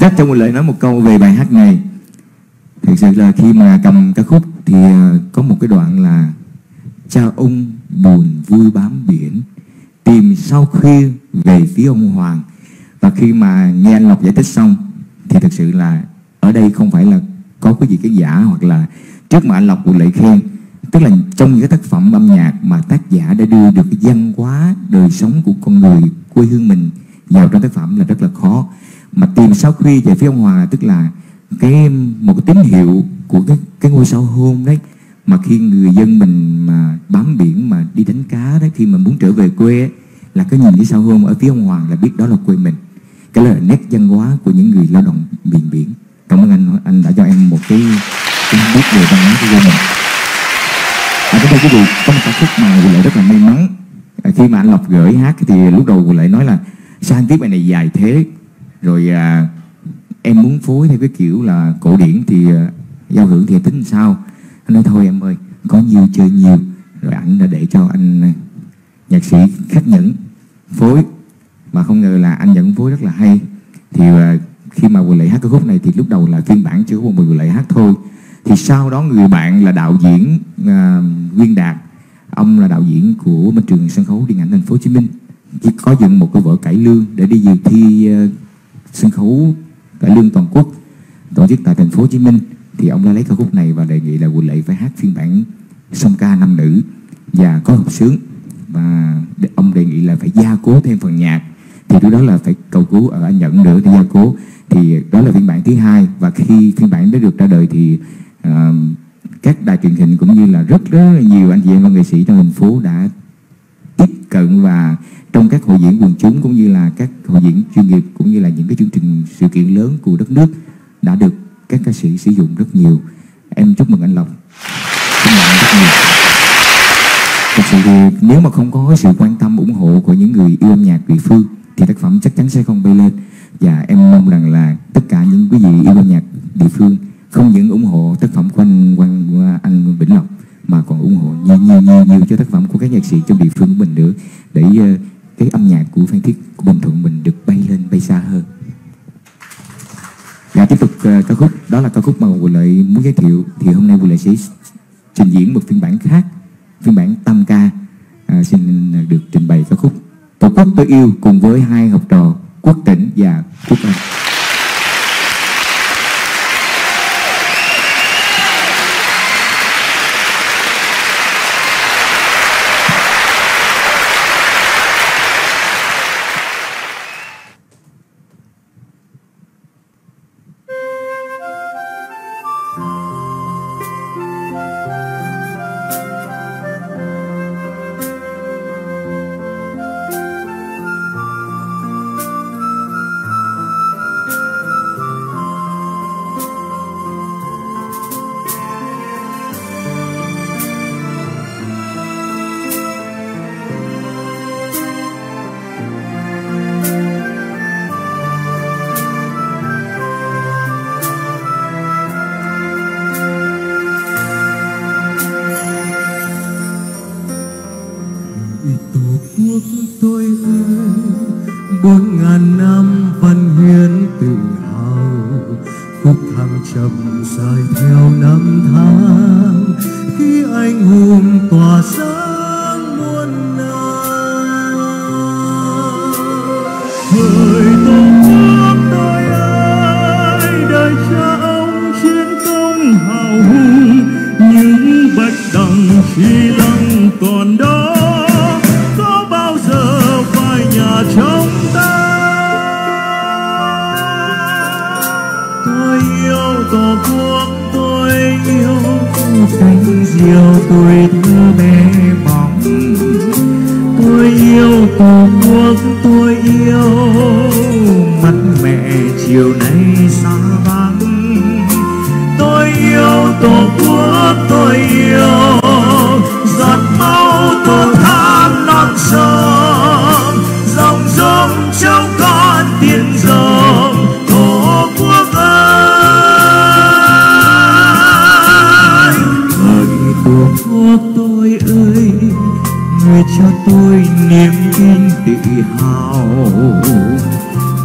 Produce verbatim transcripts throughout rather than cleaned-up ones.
chắc cho Huỳnh Lợi nói một câu về bài hát này. Thực sự là khi mà cầm ca khúc thì có một cái đoạn là cha ông buồn vui bám biển, tìm sao khuya về phía ông Hoàng. Và khi mà nghe anh Lộc giải thích xong thì thực sự là ở đây không phải là có cái gì cái giả, hoặc là trước mà anh Lộc Huỳnh Lợi khen, tức là trong những cái tác phẩm âm nhạc mà tác giả đã đưa được cái văn hóa đời sống của con người quê hương mình vào trong tác phẩm là rất là khó. Mà tìm sao khuya về phía ông Hoàng tức là cái một cái tín hiệu của cái cái ngôi sao hôn đấy, mà khi người dân mình mà bám biển mà đi đánh cá đấy, khi mà muốn trở về quê ấy, là cứ nhìn cái sao hôn ở phía ông Hoàng là biết đó là quê mình. Cái là nét văn hóa của những người lao động miền biển. Cảm ơn anh, anh đã cho em một cái tin biết về văn hóa của quê mình. À, cái thưa quý vị, có một ca khúc mà Huỳnh Lợi rất là may mắn. À, khi mà anh Lộc gửi hát thì lúc đầu Huỳnh Lợi nói là sao anh viết bài này dài thế, rồi à, em muốn phối theo cái kiểu là cổ điển thì à, giao hưởng thì tính sao. Anh nói thôi em ơi, có nhiều chơi nhiều. Rồi anh đã để cho anh nhạc sĩ Khắc Nhẫn phối, mà không ngờ là anh Nhẫn phối rất là hay. Thì à, khi mà Huỳnh Lợi hát cái khúc này thì lúc đầu là phiên bản chưa có một người Huỳnh Lợi hát thôi. Thì sau đó người bạn là đạo diễn à, Nguyên Đạt, ông là đạo diễn của bên trường sân khấu điện ảnh Thành phố Hồ Chí Minh, chỉ có dựng một cái vở cải lương để đi dự thi uh, sân khấu cải lương toàn quốc tổ chức tại Thành phố Hồ Chí Minh. Thì ông đã lấy ca khúc này và đề nghị là Huỳnh Lợi phải hát phiên bản song ca nam nữ và có hợp sướng, và ông đề nghị là phải gia cố thêm phần nhạc. Thì lúc đó là phải cầu cứu ở anh Nhẫn nữa để gia cố. Thì đó là phiên bản thứ hai, và khi phiên bản đã được ra đời thì à, các đài truyền hình cũng như là rất rất là nhiều anh chị em văn nghệ sĩ trong thành phố đã tiếp cận, và trong các hội diễn quần chúng cũng như là các hội diễn chuyên nghiệp cũng như là những cái chương trình sự kiện lớn của đất nước đã được các ca sĩ sử dụng rất nhiều. Em chúc mừng anh Lộc. Thật sự thì nếu mà không có sự quan tâm ủng hộ của những người yêu âm nhạc địa phương thì tác phẩm chắc chắn sẽ không bay lên. Và em mong rằng là tất cả những quý vị yêu âm nhạc địa phương không những ủng hộ tác phẩm của anh, anh, anh Vĩnh Lộc mà còn ủng hộ nhiều nhiều nhiều nhiều cho tác phẩm của các nhạc sĩ trong địa phương của mình nữa, để uh, cái âm nhạc của Phan Thiết, của Bình Thuận mình được bay lên, bay xa hơn. Và tiếp tục uh, ca khúc, đó là ca khúc mà Huỳnh Lợi muốn giới thiệu. Thì hôm nay Huỳnh Lợi sẽ trình diễn một phiên bản khác, phiên bản tam ca. uh, Xin được trình bày ca khúc Tổ quốc tôi yêu cùng với hai học trò Quốc Tĩnh và Quốc Anh.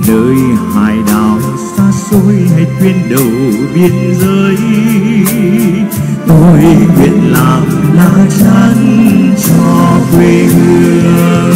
Nơi hải đảo xa xôi hay tuyến đầu biên giới, tôi nguyện làm lá chắn cho quê hương.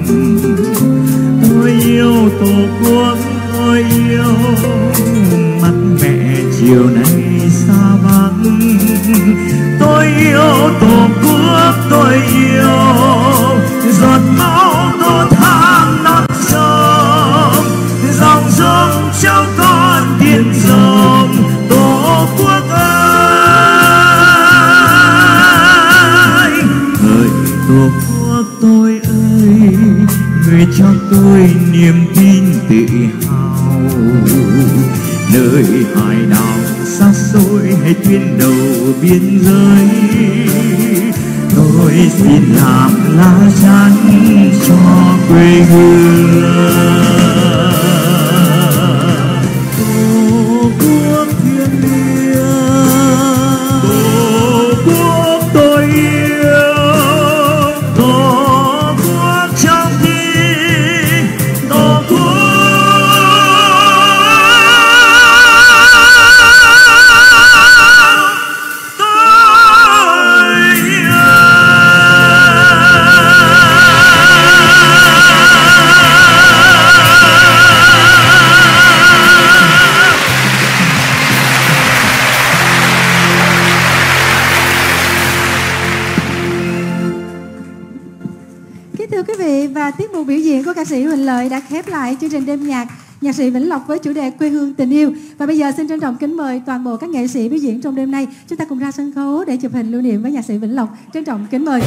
Nhạc sĩ Vĩnh Lộc với chủ đề quê hương tình yêu. Và bây giờ xin trân trọng kính mời toàn bộ các nghệ sĩ biểu diễn trong đêm nay. Chúng ta cùng ra sân khấu để chụp hình lưu niệm với nhạc sĩ Vĩnh Lộc. Trân trọng kính mời.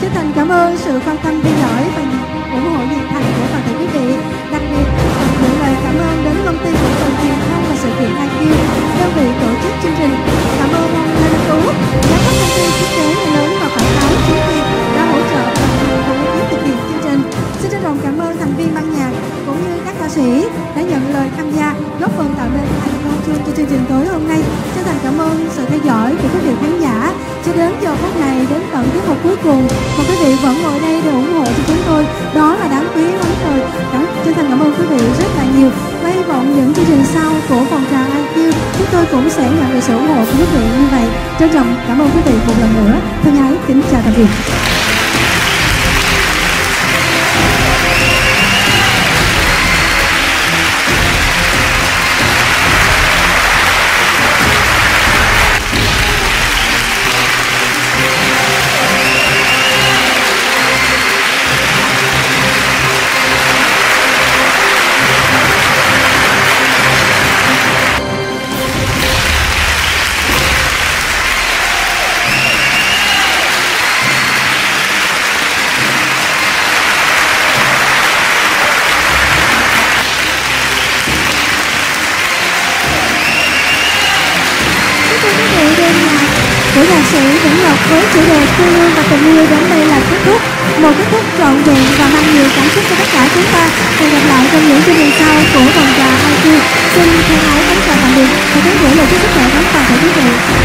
Chân thành cảm ơn sự quan tâm theo dõi và ủng hộ nhiệt thành của toàn thể quý vị. Đặc biệt gửi lời cảm ơn đến công ty cổ phần truyền thông và sự kiện i quy, đơn vị tổ chức chương trình. Cảm ơn ông Lê Đức Tú, giám đốc công ty thiết kế lớn và quảng cáo chính quyền đã hỗ trợ và cùng với thực hiện chương trình. Xin trân trọng cảm ơn thành viên ban nhạc cũng như các ca sĩ đã nhận lời tham gia góp phần tạo nên thành công cho chương trình tối hôm nay. Chân thành cảm ơn sự theo dõi của quý vị khán giả cho đến giờ phút này, đến tận tiết mục cuối cùng mà quý vị vẫn ngồi đây để ủng hộ cho chúng tôi, đó là đáng quý lắm rồi. Chân thành cảm ơn quý vị rất là nhiều và hy vọng những chương trình sau của phòng trà i quy chúng tôi cũng sẽ nhận được sự ủng hộ của quý vị như vậy. Trân trọng cảm ơn quý vị một lần nữa. Thân ái kính chào tạm biệt. Với chủ đề quê hương và tình yêu đến đây là kết thúc, một kết thúc trọn vẹn và mang nhiều cảm xúc cho tất cả chúng ta. Hẹn gặp lại trong những chương trình sau của vòng trà i quy. Xin thân ái kính chào tạm biệt và kính gửi lời chúc sức khỏe đến toàn thể quý vị.